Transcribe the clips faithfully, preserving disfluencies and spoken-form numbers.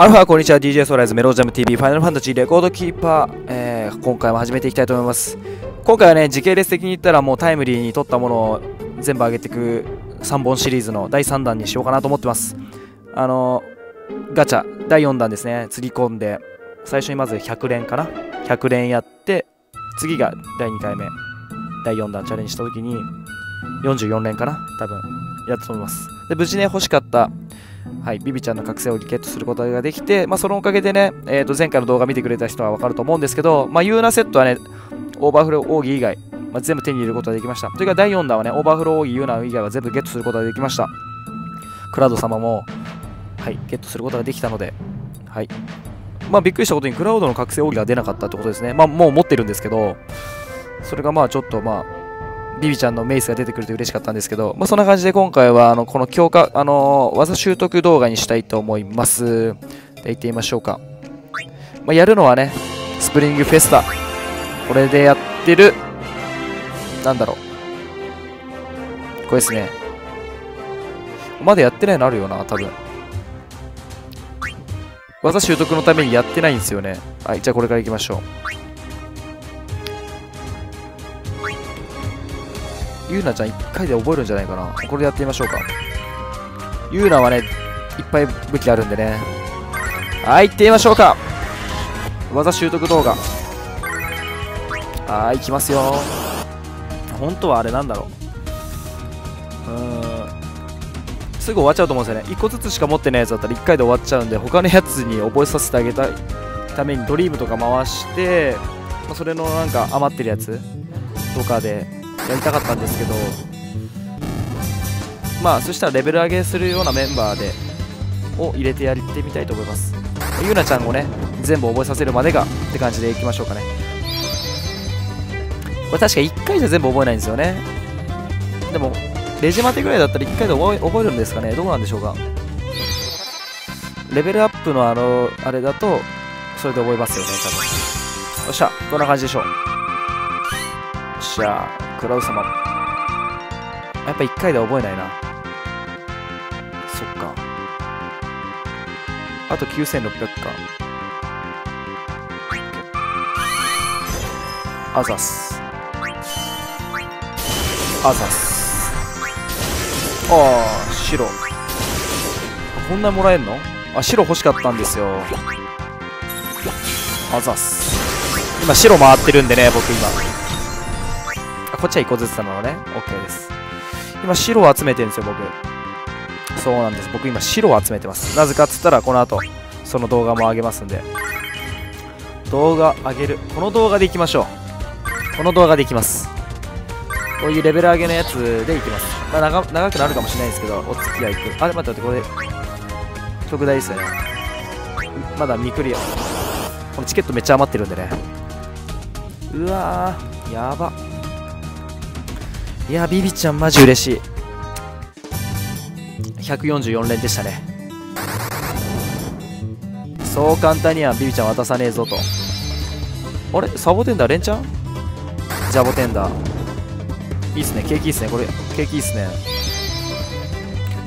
アルファこんにちは ディージェー ソーライズメロージャム ティーブイ ファイナルファンタジーレコードキーパー、えー、今回も始めていきたいと思います。今回はね時系列的に言ったらもうタイムリーに撮ったものを全部上げていくさんぼんシリーズのだいさんだんにしようかなと思ってます。あのガチャだいよんだんですね。つぎ込んで最初にまずひゃくれんかな、ひゃくれんやって、次がだいにかいめだいよんだんチャレンジした時によんじゅうよんれんかな多分やったと思います。で無事ね欲しかったはい、ビビちゃんの覚醒をゲットすることができて、まあ、そのおかげでね、えー、と前回の動画見てくれた人は分かると思うんですけど、まあ、ユーナセットはねオーバーフロー奥義以外、まあ、全部手に入れることができました。というかだいよんだんはねオーバーフロー奥義ユーナ以外は全部ゲットすることができました。クラウド様も、はい、ゲットすることができたので、はいまあ、びっくりしたことにクラウドの覚醒奥義が出なかったってことですね。まあ、もう持ってるんですけど、それがまあちょっとまあビビちゃんのメイスが出てくると嬉しかったんですけど、まあ、そんな感じで今回はあのこの強化、あのー、技習得動画にしたいと思います。で行ってみましょうか。まあ、やるのはねスプリングフェスタ、これでやってるなんだろう、これですね。まだやってないのあるよな多分、技習得のためにやってないんですよね。はい、じゃあこれから行きましょう。ユーナちゃんいっかいで覚えるんじゃないかな。これでやってみましょうか。ユーナはねいっぱい武器あるんでね。はい、行ってみましょうか。技習得動画、はい、行きますよ。本当はあれなんだろう、うーんすぐ終わっちゃうと思うんですよね。いっこずつしか持ってないやつだったらいっかいで終わっちゃうんで、他のやつに覚えさせてあげたいためにドリームとか回して、それのなんか余ってるやつとかでやりたかったんですけど、まあそしたらレベル上げするようなメンバーでを入れてやってみたいと思います。ゆうなちゃんをね全部覚えさせるまでがって感じでいきましょうかね。これ確かいっかいじゃ全部覚えないんですよね。でもレジマテぐらいだったらいっかいで覚え、覚えるんですかね。どうなんでしょうか。レベルアップのあのあれだとそれで覚えますよね多分。よっしゃ、こんな感じでしょう。よっしゃ、クラウ様やっぱいっかいで覚えないな。そっか、あときゅうせんろっぴゃくか。アザスアザス、ああ白こんなもらえんの。あ、白欲しかったんですよ。アザス、今白回ってるんでね僕今。こっちはいっこずつなのね。 OK です。今白を集めてるんですよ僕。そうなんです、僕今白を集めてます。なぜかっつったらこの後その動画も上げますんで、動画上げるこの動画でいきましょう。この動画でいきます。こういうレベル上げのやつでいきます、まあ、長, 長くなるかもしれないですけどお付き合いく。あれ待って待って、これ特大ですよね。まだ未クリア、このチケットめっちゃ余ってるんでね。うわーやばっ、いやビビちゃんマジ嬉しい。ひゃくよんじゅうよんれんでしたね。そう簡単にはビビちゃん渡さねえぞと。あれサボテンダー、レンチャンジャボテンダーいいっすね。景気いいっすね、これ景気いいっすね。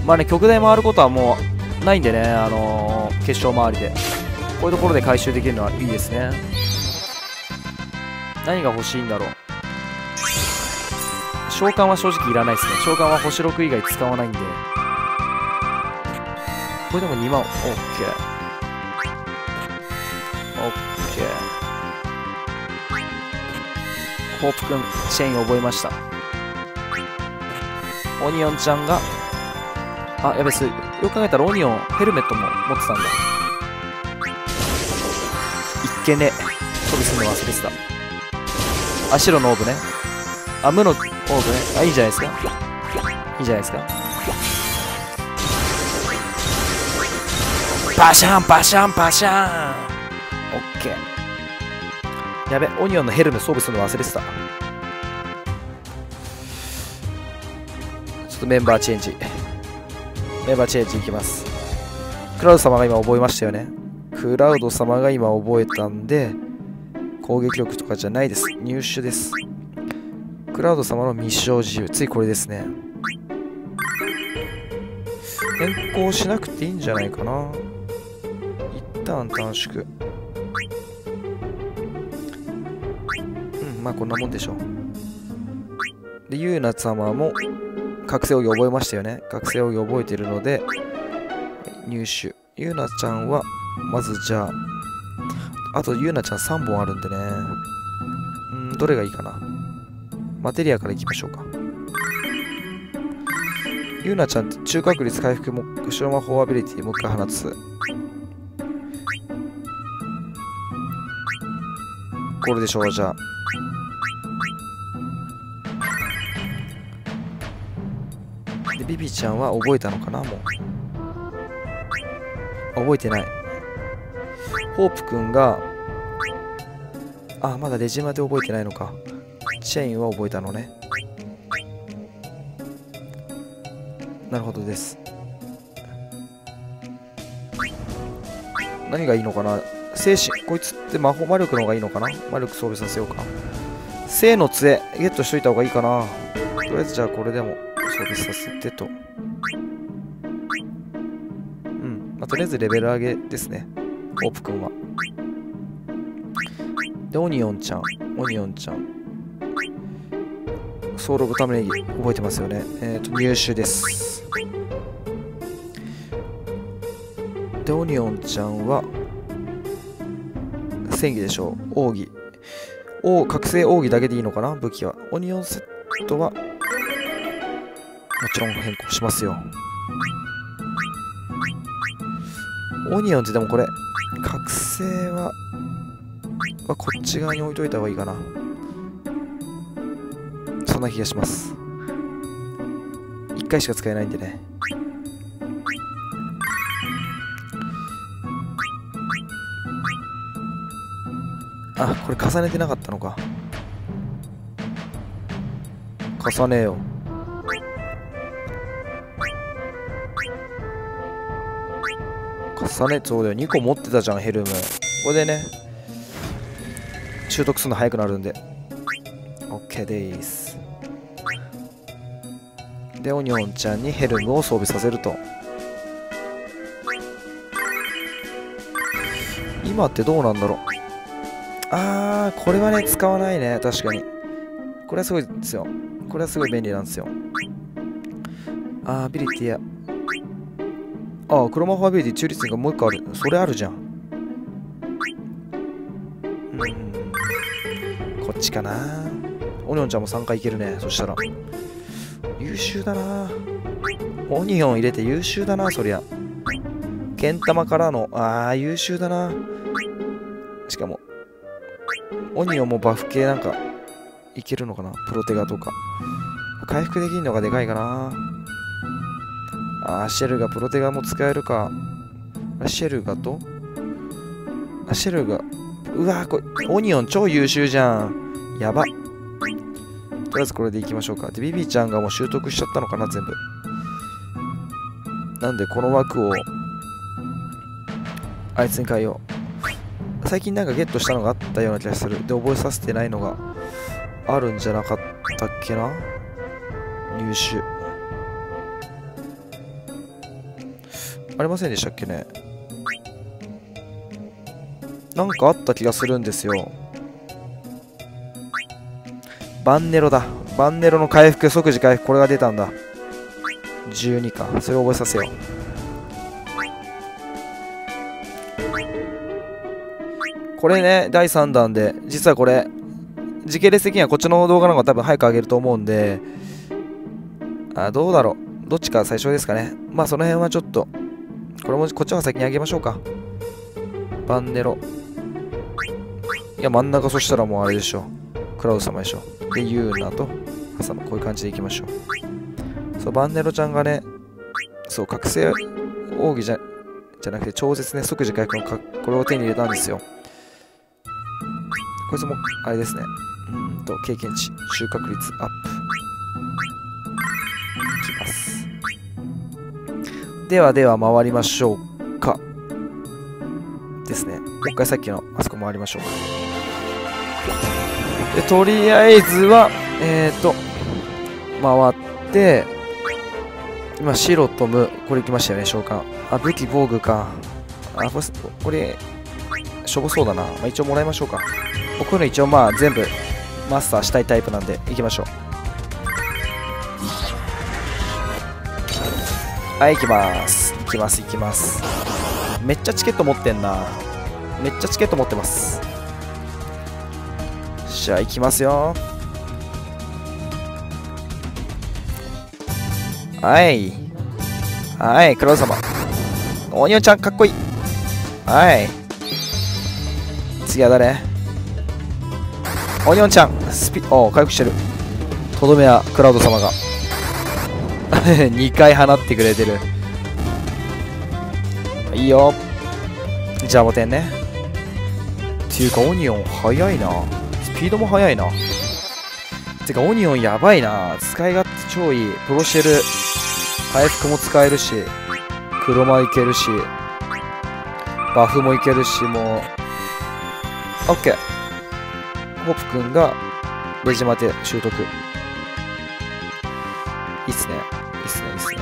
まあね極大回ることはもうないんでね、あのー、決勝周りでこういうところで回収できるのはいいですね。何が欲しいんだろう。召喚は正直いらないですね。召喚は星ろく以外使わないんで、これでもにまん OK。 OK ホープくんチェイン覚えました。オニオンちゃんがあやべす、よく考えたらオニオンヘルメットも持ってたんだ。いっけね、飛びすんの忘れてた。あ白のオーブね、あ無のオーブね、あいいじゃないですか、いいじゃないですか。パシャンパシャンパシャン、オッケー。やべオニオンのヘルメ装備するの忘れてた。ちょっとメンバーチェンジ、メンバーチェンジいきます。クラウド様が今覚えましたよね。クラウド様が今覚えたんで攻撃力とかじゃないです、入手です。クラウド様の密召自由、ついこれですね。変更しなくていいんじゃないかな。一ターン短縮、うんまあこんなもんでしょう。でユーナ様も覚醒奥義覚えましたよね。覚醒奥義覚えているので入手。ユーナちゃんはまずじゃあ、あとユーナちゃんさんぼんあるんでね、うんどれがいいかな。マテリアからいきましょうか。ユーナちゃんって中確率回復も後ろ魔法アビリティもう一回放つ。これでしょう。じゃあでビビちゃんは覚えたのかな。もう覚えてない。ホープくんがあまだレジマで覚えてないのか。チェインは覚えたのね。なるほどです。何がいいのかな。精神こいつって魔法魔力の方がいいのかな。魔力装備させようか。聖の杖ゲットしといた方がいいかな。とりあえずじゃあこれでも装備させてと、うん、まあ、とりあえずレベル上げですね。オープくんはでオニオンちゃんオニオンちゃんソウロブタマネギ覚えてますよね。えっと入手です。でオニオンちゃんは戦技でしょう。奥義お覚醒奥義だけでいいのかな。武器はオニオンセットはもちろん変更しますよ。オニオンってでもこれ覚醒は、まあ、こっち側に置いといた方がいいかな。そんな気がします。いっかいしか使えないんでね。あ、これ重ねてなかったのか。重ねよう。重ねそうだよ。にこ持ってたじゃんヘルム。ここでね習得するの早くなるんで OK です。でオニオンちゃんにヘルムを装備させると。今ってどうなんだろう。あーこれはね使わないね。確かにこれはすごいですよ。これはすごい便利なんですよ。あアビリティアあ黒魔法アビリティ中立がもう一個ある。それあるじゃん。うんこっちかな。オニオンちゃんもさんかいいけるね。そしたら優秀だな。オニオン入れて優秀だな。そりゃけん玉からのあー優秀だな。しかもオニオンもバフ系なんかいけるのかな。プロテガとか回復できるのがでかいかな。あーシェルガプロテガも使えるか。シェルガとあシェルガうわーこれオニオン超優秀じゃん。やば。とりあえずこれでいきましょうか。でビビちゃんがもう習得しちゃったのかな全部。なんでこの枠をあいつに変えよう。最近なんかゲットしたのがあったような気がする。で覚えさせてないのがあるんじゃなかったっけな。入手ありませんでしたっけね。なんかあった気がするんですよ。バンネロだ。バンネロの回復即時回復これが出たんだ。じゅうにか。それを覚えさせよう。これねだいさんだんで実はこれ時系列的にはこっちの動画の方が多分早く上げると思うんで、あどうだろうどっちか最初ですかね。まあその辺はちょっとこれもこっちは先に上げましょうか。バンネロいや真ん中そしたらもうあれでしょうクラウド様でしょ。でユーナとハサムこういう感じでいきましょう。そうバンネロちゃんがねそう覚醒奥義じゃじゃなくて超絶ね即時回復のこれを手に入れたんですよ。こいつもあれですね。うんと経験値収穫率アップいきます。ではでは回りましょうかですね。もう一回さっきのあそこ回りましょうか。でとりあえずはえっと回って今白とムこれいきましたよね召喚。あ武器防具か。あ、これ、これしょぼそうだな。まあ、一応もらいましょうか。僕の一応まあ全部マスターしたいタイプなんでいきましょう。はい、行きます。行きます、行きます。めっちゃチケット持ってんな。めっちゃチケット持ってます。じゃあ、行きますよ。はい。はい、クロウ様。オニオンちゃん、かっこいい。はい。次は誰？オニオンちゃん、スピ、おー、回復してる。とどめはクラウド様が。にかい放ってくれてる。いいよ。ジャボテンね。っていうかオニオン速いな。スピードも速いな。てかオニオンやばいな。使い勝手超いい。プロシェル回復も使えるし、黒間いけるし、バフもいけるし、もう OK。ホプ君がレジマテ習得。いいっすね。いいっすね、いいっすね。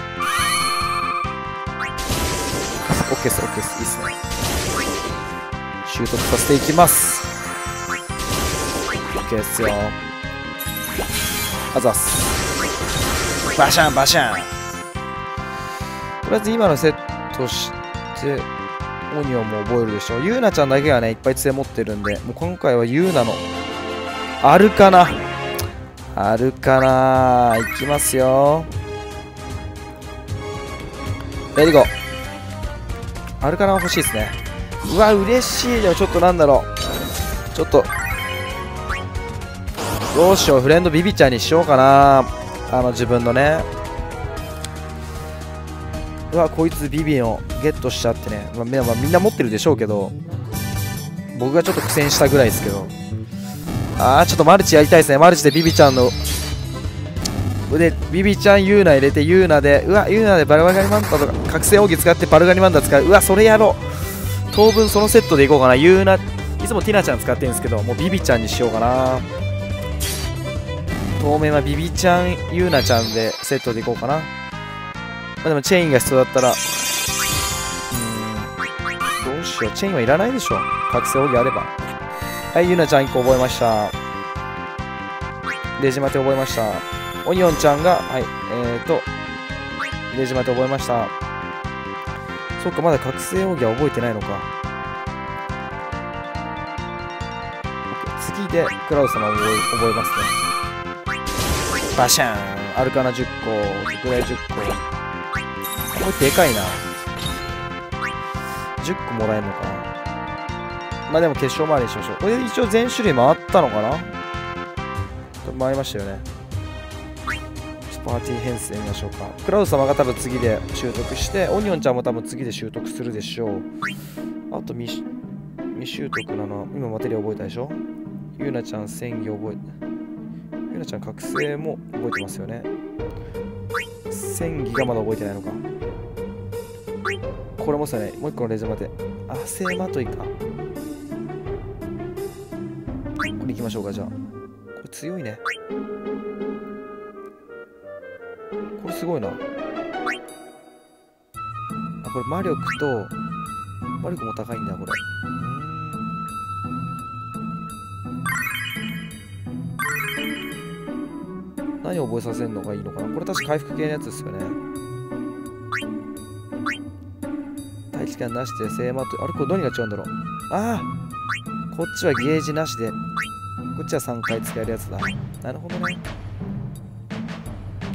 オッケーっす、オッケーっす、いいっすね。習得させていきます。オッケーっすよ。あざっす。バシャン、バシャン。とりあえず今のセットして、オニオンも覚えるでしょ。ユーナちゃんだけがね、いっぱい杖持ってるんで、もう今回はユーナの、あるかな。あるかなー。いきますよ。レディゴ。あるかな欲しいですね。うわ、嬉しいよ。ちょっとなんだろう。ちょっと。どうしよう。フレンドビビちゃんにしようかな。あの、自分のね。うわ、こいつビビをゲットしちゃってね。まあ、まあ、みんな持ってるでしょうけど。僕がちょっと苦戦したぐらいですけど。あー、ちょっとマルチやりたいですね。マルチでビビちゃんのでビビちゃんユーナ入れて、ユーナでうわユーナでバルガリマンダとか覚醒奥義使ってバルガリマンダ使う。うわ、それやろう。当分そのセットでいこうかな。ユーナいつもティナちゃん使ってるんですけど、もうビビちゃんにしようかな。当面はビビちゃんユーナちゃんでセットでいこうかな。まあ、でもチェインが必要だったら、うーん、どうしよう。チェインはいらないでしょ、覚醒奥義あれば。はい、ゆなちゃんいっこ覚えました。レジマテ覚えました。オニオンちゃんが、はい、えーと、レジマテ覚えました。そっか、まだ覚醒奥義は覚えてないのか。次で、クラウス様覚え、覚えますね。バシャーン。アルカナじゅっこ、グレイじゅっこ。これでかいな。じゅっこもらえるのかな。まあでも決勝までにしましょう。これで一応全種類回ったのかな。回りましたよね。パーティー編成見ましょうか。クラウド様が多分次で習得して、オニオンちゃんも多分次で習得するでしょう。あと未、未習得なのは、今マテリア覚えたでしょ。ユーナちゃん戦技覚え、ユーナちゃん覚醒も覚えてますよね。戦技がまだ覚えてないのか。これもそうね、もう一個のレジマテ。あ、セーマトイか。行きましょうか。じゃあこれ強いね。これすごいなあ。これ魔力と魔力も高いんだ。これ何を覚えさせるのがいいのかな。これ確か回復系のやつですよね。大気感なしで聖魔と、あれこれ何が違うんだろう。ああ、こっちはゲージなしで、こっちはさんかい使えるやつだ。なるほどね。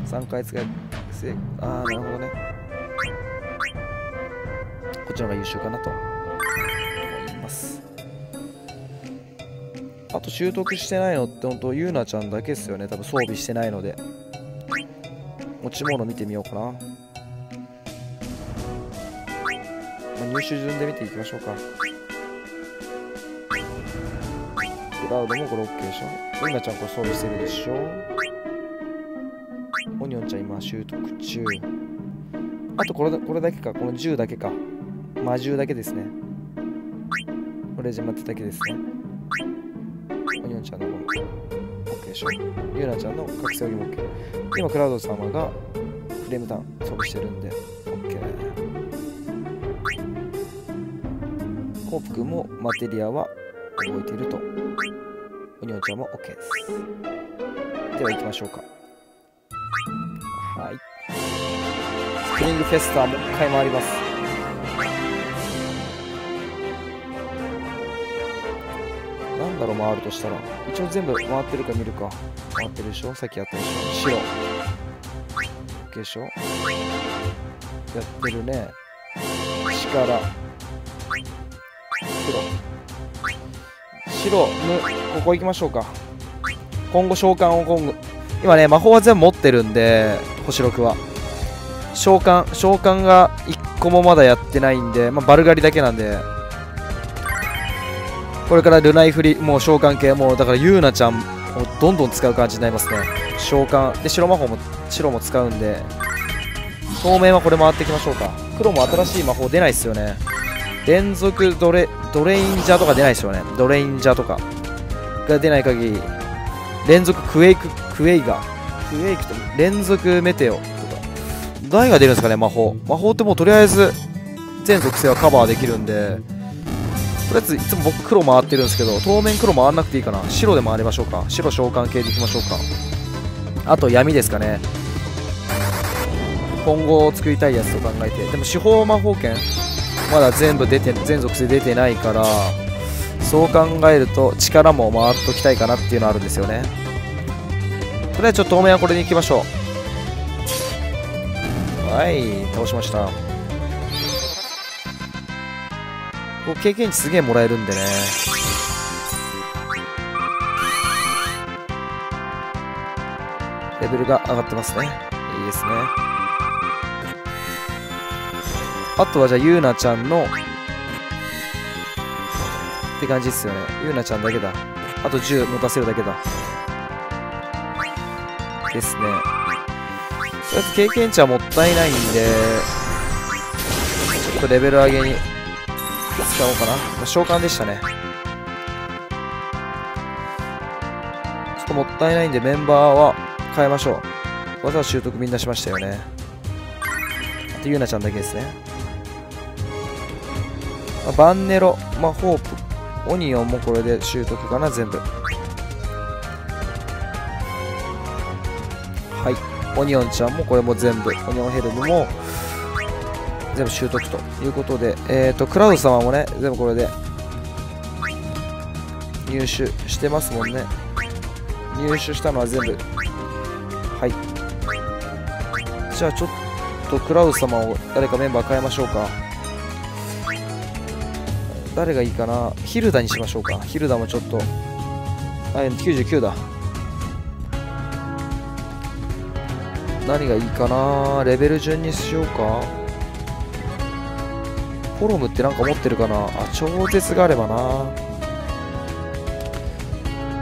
さんかい使える。ああ、なるほどね。こっちの方が優秀かなと思います。あと習得してないのって、本当ユーナちゃんだけですよね。多分装備してないので。持ち物見てみようかな。入手順で見ていきましょうか。クラウドもこれ OK でしょ。ゆなちゃんこれ装備してるでしょ。オニオンちゃん今習得中。あとこれだ、これだけか。この銃だけか。魔銃だけですね。これじゃまってだけですね。オニオンちゃんのも OK でしょ。ゆなちゃんの覚醒技も OK。今クラウド様がフレームターン装備してるんで OK。コープくんもマテリアは覚えていると。オニオンちゃんも OK です。では行きましょうか。はい。スプリングフェスタもう一回回ります。なんだろう、回るとしたら。一応全部回ってるか見るか。回ってるでしょ、さっきやったでしょ。白。OK でしょ。やってるね。力。黒。白のここ行きましょうか。今後召喚を今後今ね魔法は全部持ってるんで星ろくは召喚召喚がいっこもまだやってないんで、まあ、バルガリだけなんでこれからルナイフリもう召喚系もうだからユーナちゃんをどんどん使う感じになりますね。召喚で白魔法も白も使うんで透明はこれ回っていきましょうか。黒も新しい魔法出ないですよね。連続ドレドレインジャーとか出ないですよね。ドレインジャーとかが出ない限り連続クエイククエイガクエイクと連続メテオとか誰が出るんですかね。魔法魔法ってもうとりあえず全属性はカバーできるんでとりあえずいつも僕黒回ってるんですけど当面黒回らなくていいかな。白で回りましょうか。白召喚系でいきましょうか。あと闇ですかね。今後を作りたいやつと考えてでも四方魔法剣まだ全部出て全属性出てないからそう考えると力も回っときたいかなっていうのはあるんですよね。とりあえずちょっと当面はこれに行きましょう。はい倒しました。こう経験値すげえもらえるんでね。レベルが上がってますね。いいですね。あとはじゃあゆうなちゃんのって感じですよね。ゆうなちゃんだけだ。あとじゅう持たせるだけだですね。とりあえず経験値はもったいないんでちょっとレベル上げに使おうかな。召喚でしたね。ちょっともったいないんでメンバーは変えましょう。技は習得みんなしましたよね。あとゆうなちゃんだけですね。バンネロ、まあ、ホープ、オニオンもこれで習得かな、全部。はい、オニオンちゃんもこれも全部、オニオンヘルムも全部習得ということで、えーと、クラウド様もね、全部これで入手してますもんね。入手したのは全部。はい。じゃあちょっとクラウド様を誰かメンバー変えましょうか。誰がいいかな。ヒルダにしましょうか。ヒルダもちょっとあきゅうじゅうきゅうだ。何がいいかな。レベル順にしようか。フォロムってなんか持ってるかなあ。超絶があればな。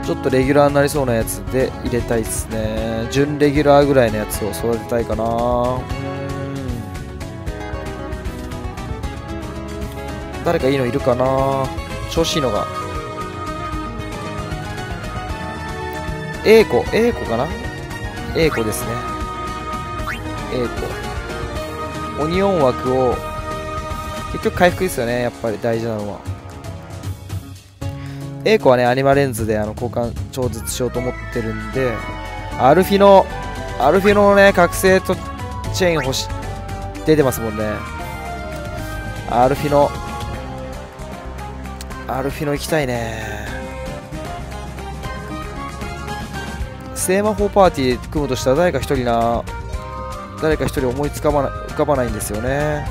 ちょっとレギュラーになりそうなやつで入れたいっすね。準レギュラーぐらいのやつを育てたいかな。誰かいいのいるかな。調子いいのが A 子 A 子かな。 A 子ですね。 A 子オニオン枠を結局回復ですよね。やっぱり大事なのは A 子はねアニマレンズであの交換超絶しようと思ってるんでアルフィのアルフィのね覚醒とチェーン欲し出てますもんね。アルフィのアルフィノ行きたいね。聖魔法パーティー組むとしたら誰か一人な誰か一人思いつかばな浮かばないんですよね。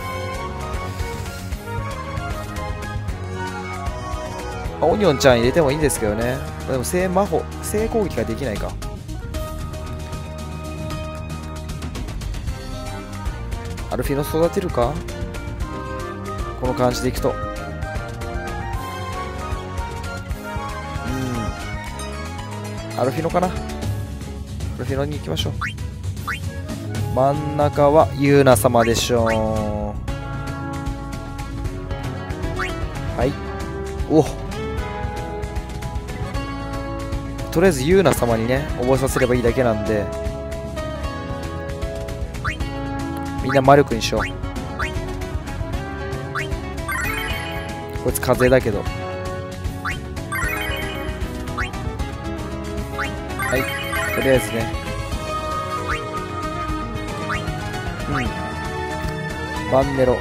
あオニオンちゃん入れてもいいんですけどね。でも聖魔法聖攻撃ができないか。アルフィノ育てるかこの感じでいくと。アルフィノかな。アルフィノに行きましょう。真ん中はユーナ様でしょう。はいおとりあえずユーナ様にね覚えさせればいいだけなんでみんな魔力にしよう。こいつ風だけど。はい、とりあえずね、うん、バンネロ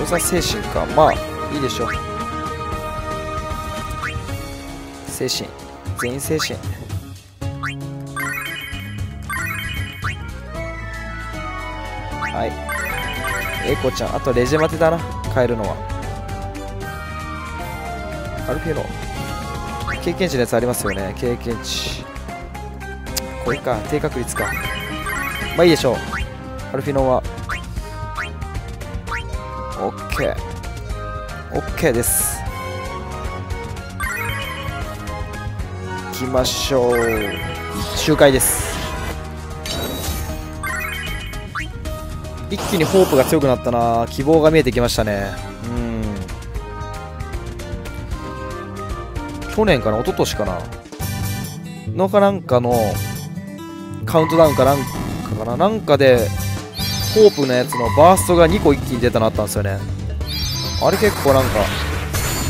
交差精神か、まあいいでしょう。精神全員精神。はい、エコちゃん、あとレジェマテだな変えるのは。アルフィーノ経験値のやつありますよね。経験値これか、低確率か、まあいいでしょう。アルフィーノは オーケーオーケー です。いきましょう、周回です。一気にホープが強くなったな、希望が見えてきましたね。うん、去年かな一昨年かなのかなんかのカウントダウンかなんかかな、なんかでホープのやつのバーストがにこ一気に出たのあったんですよね。あれ結構なんか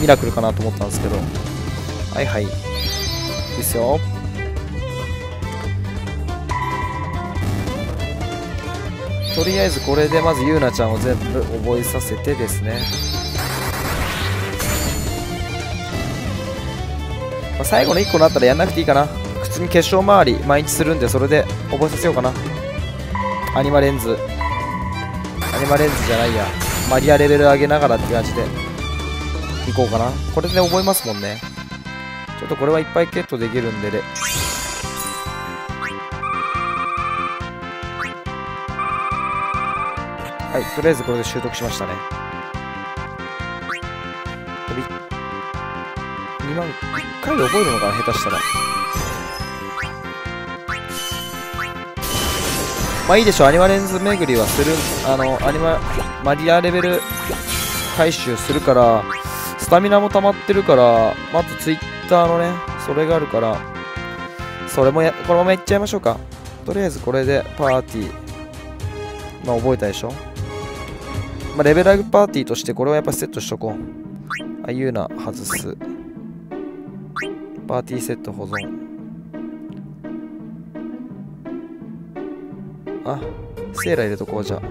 ミラクルかなと思ったんですけど、はいはい、いいですよ。とりあえずこれでまずゆうなちゃんを全部覚えさせてですね、まあ、最後のいっこになったらやんなくていいかな。普通に結晶周り毎日するんで、それで覚えさせようかな。アニマレンズアニマレンズじゃないや、マリアレベル上げながらって感じでいこうかな。これで覚えますもんね。ちょっとこれはいっぱいゲットできるんでね。はい、とりあえずこれで習得しましたね。にまんいっかいで覚えるのかな、下手したら。まあいいでしょう、アニマレンズ巡りはする、あのアニママリアレベル回収するから、スタミナも溜まってるから、まずツイッターのねそれがあるから、それもやこのままいっちゃいましょうか。とりあえずこれでパーティー、まあ覚えたでしょ。まあ、レベルアップパーティーとしてこれはやっぱセットしとこう。あ、ユーナ外す。パーティーセット保存。あ、セイラ入れとこう。じゃあ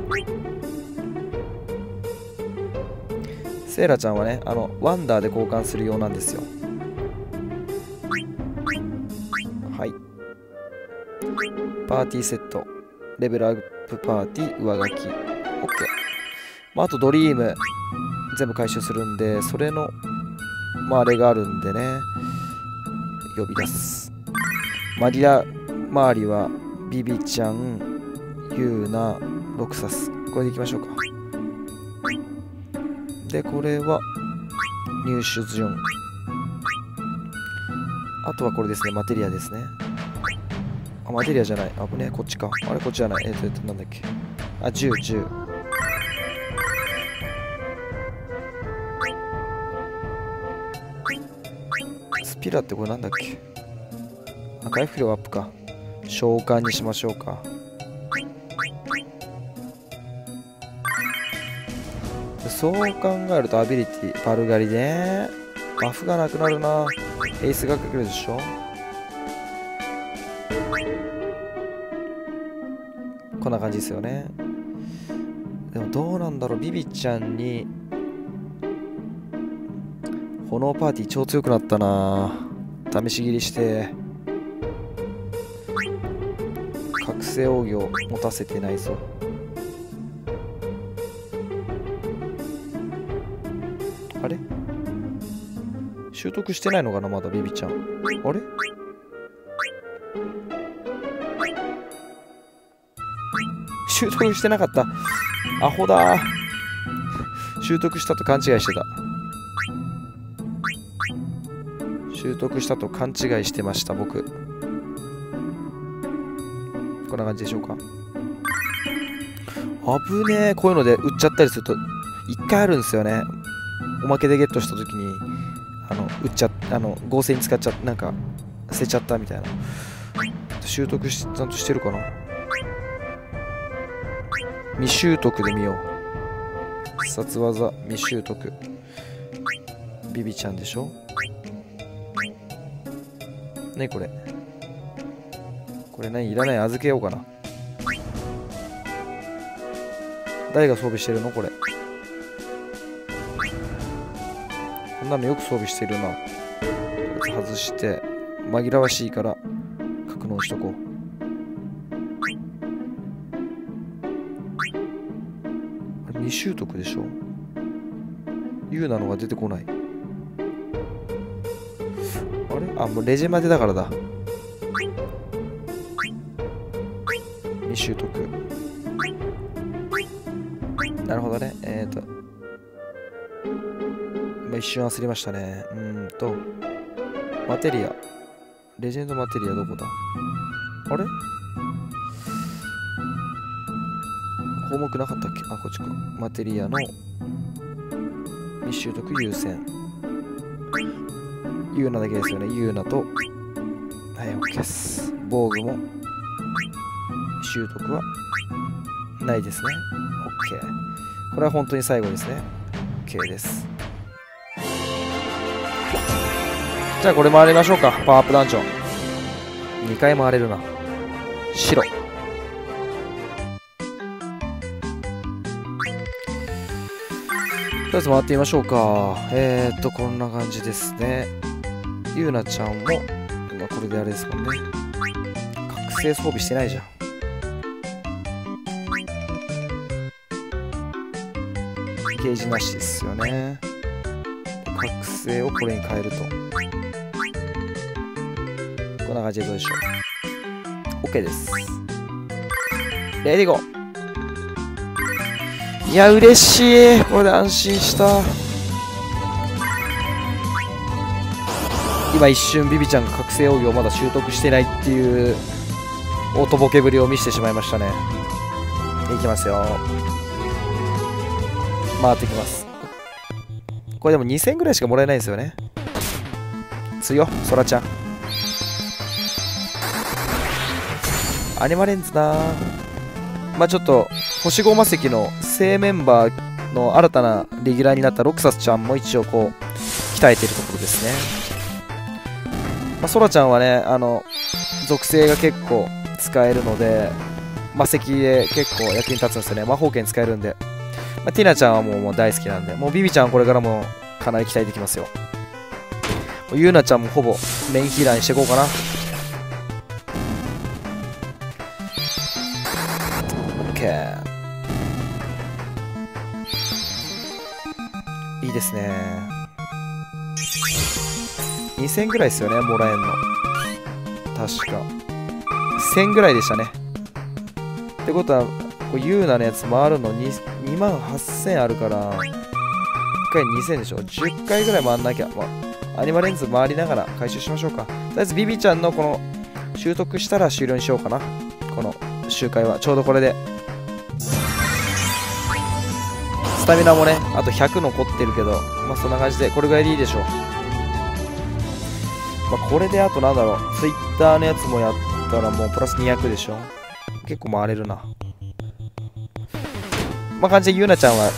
セイラちゃんはね、あのワンダーで交換するようなんですよ。はい。パーティーセット。レベルアップパーティー上書き。OK。あとドリーム全部回収するんで、それのまああれがあるんでね、呼び出す。マリア周りはビビちゃん、ユーナ、ロクサス、これでいきましょうか。でこれは入手順、あとはこれですね、マテリアですね。あ、マテリアじゃない、あぶね、こっちか、あれこっちじゃない、えっとえっとなんだっけ、あ、じゅう、じゅう、ピラってこれなんだっけ、回復量アップか、召喚にしましょうか。そう考えるとアビリティパルガリね、バフがなくなるな。エースがかけるでしょ、こんな感じですよね。でもどうなんだろう、ビビちゃんに炎パーティー超強くなったな。試し切りして覚醒奥義を持たせてないぞ。あれ習得してないのかな、まだビビちゃん。あれ習得してなかった、アホだ。習得したと勘違いしてた、習得したと勘違いしてました僕。こんな感じでしょうか。危ねえ、こういうので売っちゃったりするといっかいあるんですよね。おまけでゲットした時にあの売っちゃあの合成に使っちゃ、なんか捨てちゃったみたいな。習得しちゃんとしてるかな、未習得で見よう。殺技未習得ビビちゃんでしょ。ね、これこれ何いらない、預けようかな。誰が装備してるのこれ。こんなのよく装備してるな。外して紛らわしいから格納しとこう。未習得でしょ。優なのが出てこない。あれ、あ、もうレジまでだからだ。未習得。なるほどね。えっと、今一瞬焦りましたね。うーんと、マテリア。レジェンドマテリアどこだ？あれ？項目なかったっけ。あ、こっちか。マテリアの未習得優先。ユーナだけですよね。ユーナと、はい、 OK です。防具も未習得はないですね。 OK、 これは本当に最後ですね。 OK です。じゃあこれ回りましょうか。パワーアップダンジョンにかい回れるな。白とりあえず回ってみましょうか。えーっとこんな感じですね。ゆうなちゃんもこれであれですもんね。覚醒装備してないじゃん。ゲージなしですよね。覚醒をこれに変えるとこんな感じでどうでしょう。 OK です。レディゴー。いや嬉しい、これで安心した。今一瞬ビビちゃんが覚醒奥義をまだ習得してないっていうオートボケぶりを見せてしまいましたね。いきますよ、回ってきます。これでもにせんぐらいしかもらえないんですよね。強っ、ソラちゃんアニマレンズな。まあちょっと星ごう魔石の正メンバーの新たなレギュラーになったロクサスちゃんも一応こう鍛えてるところですね。まあ、ソラちゃんはね、あの属性が結構使えるので魔石で結構役に立つんですよね。魔法剣使えるんで、まあ、ティナちゃんはもう、もう大好きなんで、もうビビちゃんはこれからもかなり期待できますよ。ユーナちゃんもほぼメインヒーラーにしていこうかな。いいですね。にせんぐらいですよね、もらえんの。確かせんぐらいでしたね。ってことはユーナのやつ回るのに にまんはっせんあるから、いっかいにせんでしょ。じゅっかいぐらい回んなきゃ、まあ、アニマレンズ回りながら回収しましょうか。とりあえずビビちゃんのこの習得したら終了にしようかな。この周回はちょうどこれでスタミナもね、あとひゃく残ってるけど、まあそんな感じでこれぐらいでいいでしょう。まあこれであとなんだろう、ツイッターのやつもやったらもうプラスにひゃくでしょ。結構回れるな。まあ感じでゆうなちゃんは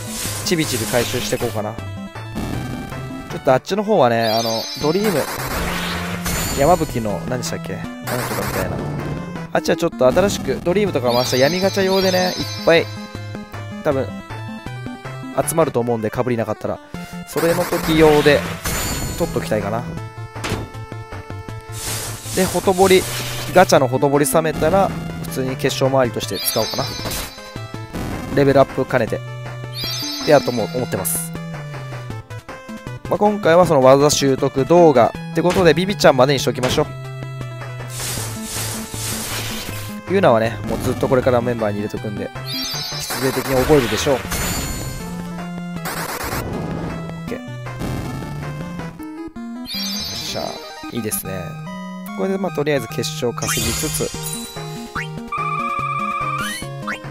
ちびちび回収していこうかな。ちょっとあっちの方はね、あのドリーム山吹の何でしたっけ、何とかみたいな、あっちはちょっと新しくドリームとか回した闇ガチャ用でね、いっぱい多分集まると思うんで、かぶりなかったらそれの時用で取っときたいかな。でほとぼりガチャのほとぼり冷めたら普通に結晶回りとして使おうかな、レベルアップ兼ねてでやとも思ってます。まあ、今回はその技習得動画ってことでビビちゃんまでにしておきましょう。いうのはねもうずっとこれからメンバーに入れとくんで必然的に覚えるでしょう。いいですね。これでまあとりあえず決勝稼ぎつつ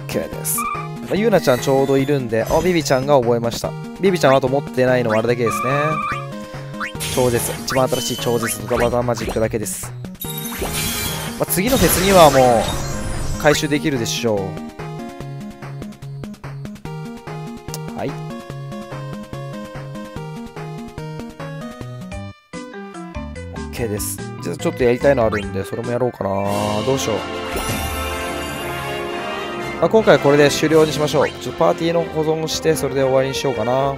OK です。まあ、ゆうなちゃんちょうどいるんで、あビビちゃんが覚えました。ビビちゃんはあと持ってないのはあれだけですね。超絶、一番新しい超絶ドタバタマジックだけです。まあ、次のフェスにはもう回収できるでしょう。はい。OK です。実はちょっとやりたいのあるんで、それもやろうかな。どうしよう、まあ、今回これで終了にしましょう。ちょっとパーティーの保存してそれで終わりにしようかな。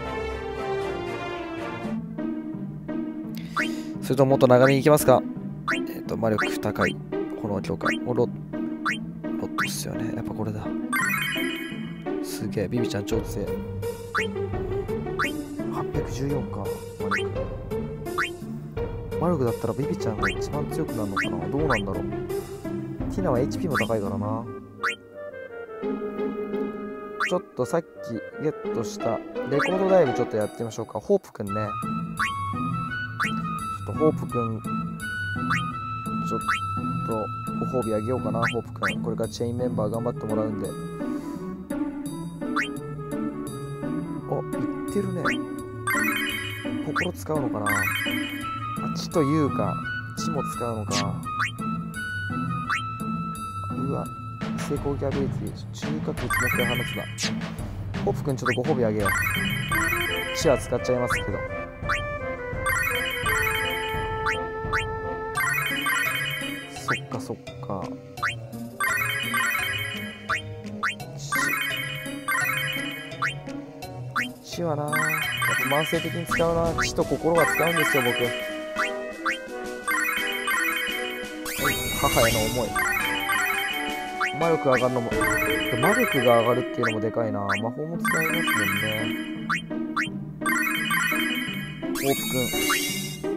それともっと長めに行きますか。えっと魔力高い炎強化、ロロットっすよね、やっぱこれだ。すげえ、ビビちゃん超強い。はっぴゃくじゅうよんか魔力。魔力だったらビビちゃんが一番強くなるのかな。どうなんだろう。ティナは エイチピー も高いからな。ちょっとさっきゲットしたレコードダイブちょっとやってみましょうか。ホープくんね、ちょっとホープくんちょっとご褒美あげようかな。ホープくんこれからチェインメンバー頑張ってもらうんで。あ、いってるね。心使うのかな。地というか地も使うのか。うわ、成功キャビリティ中核撃滅で放つな。ホップくんちょっとご褒美あげよう。地は使っちゃいますけど、そっかそっか、地地はな、やっぱ慢性的に使うな。地と心が使うんですよ僕。母への思い。魔力上がるのも、魔力が上がるっていうのもでかいな。魔法も使えますもんね。ホープ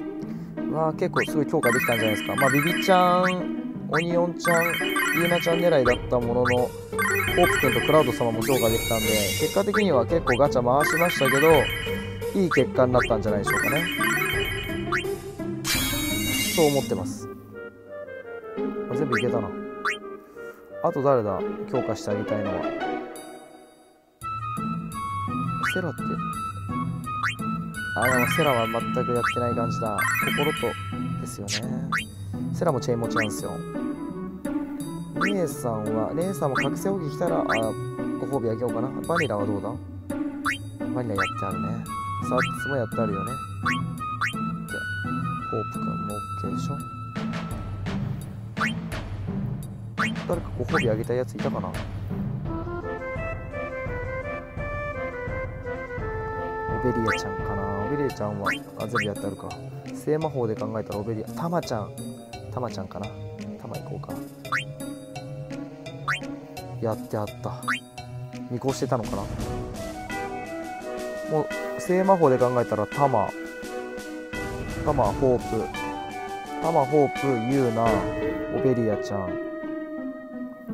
くんわあ、結構すごい強化できたんじゃないですか。まあビビちゃん、オニオンちゃん、ユーナちゃん狙いだったものの、ホープくんとクラウド様も強化できたんで、結果的には結構ガチャ回しましたけど、いい結果になったんじゃないでしょうかね。そう思ってます。全部いけたな。あと誰だ強化してあげたいのは。セラって、あ、でもセラは全くやってない感じだ。心とですよね。セラもチェイン持ちなんですよ。姉さんは姉さんも覚醒奥義来たら、あ、ご褒美あげようかな。バニラはどうだ。バニラやってあるね。サーティスもやってあるよね。ホープくんも OK でしょ。誰かご褒美あげたいやついたかな。オベリアちゃんかな。オベリアちゃんはあ、全部やってあるか。聖魔法で考えたらオベリア、タマちゃん、タマちゃんかな。タマ行こうか。やってあった。見越してたのかな。もう聖魔法で考えたらタマ、タマホープ、タマホープ、ユーナ、オベリアちゃん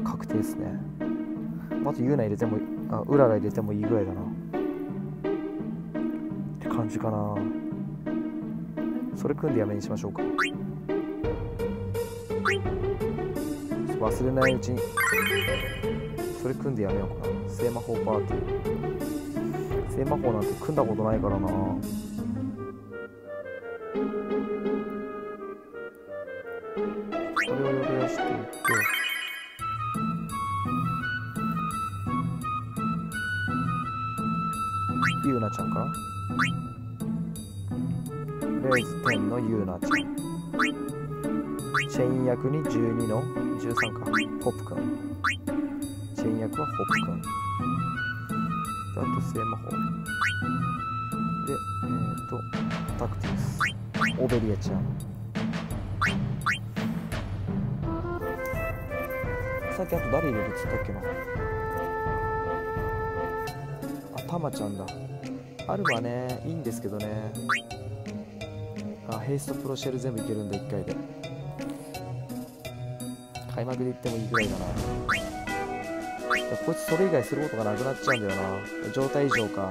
確定ですね。まずユーナ入れても、あ、ウララ入れてもいいぐらいだなって感じかな。それ組んでやめにしましょうか。忘れないうちにそれ組んでやめようかな。聖魔法パーティー、聖魔法なんて組んだことないからな。それを呼び出していってユーナちゃんかな。レイズじゅうのユーナちゃん、チェイン役にじゅうにのじゅうさんか。ホップくん、チェイン役はホップくん、あと聖魔法でえー、とタクティス、オベリアちゃん。さっきあと誰入れるって言ったっけな。あ、タマちゃんだ。あるはね、いいんですけどね。あ、ヘイストプロシェル全部いけるんでいっかいで開幕でいってもいいぐらいだな。いや、こいつそれ以外することがなくなっちゃうんだよな。状態異常か。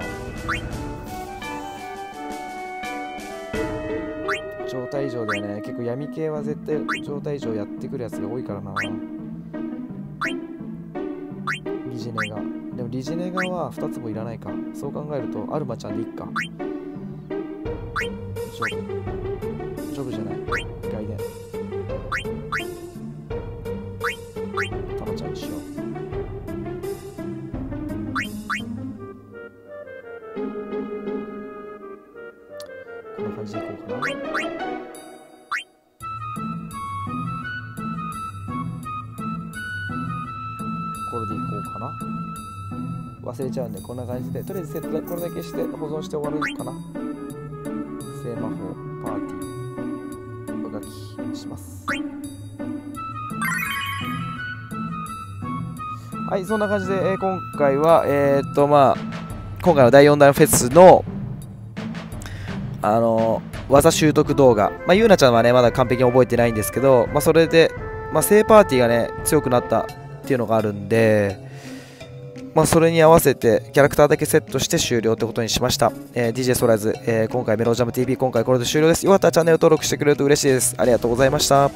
状態異常だよね。結構闇系は絶対状態異常やってくるやつが多いからな。リジネが、でもリジネガはふたつもいらないか。そう考えるとアルマちゃんでいっか。ジョブ、ジョブじゃない外伝、タマちゃんにしよう。こんな感じでいこうかな。忘れちゃうんで、こんな感じでとりあえずセットこれだけして保存して終わるかな。聖魔法パーティー上書きします。はい、そんな感じで、えー、今回はえー、っとまあ今回のだいよんだんフェスのあのー、技習得動画、まあ、ゆうなちゃんはねまだ完璧に覚えてないんですけど、まあ、それで、まあ、聖パーティーがね強くなったっていうのがあるんで、まあ、それに合わせてキャラクターだけセットして終了ってことにしました、えー、ディージェー ソライズ、えー、今回メロジャム ティーブイ 今回これで終了です。よかったらチャンネル登録してくれると嬉しいです。ありがとうございました。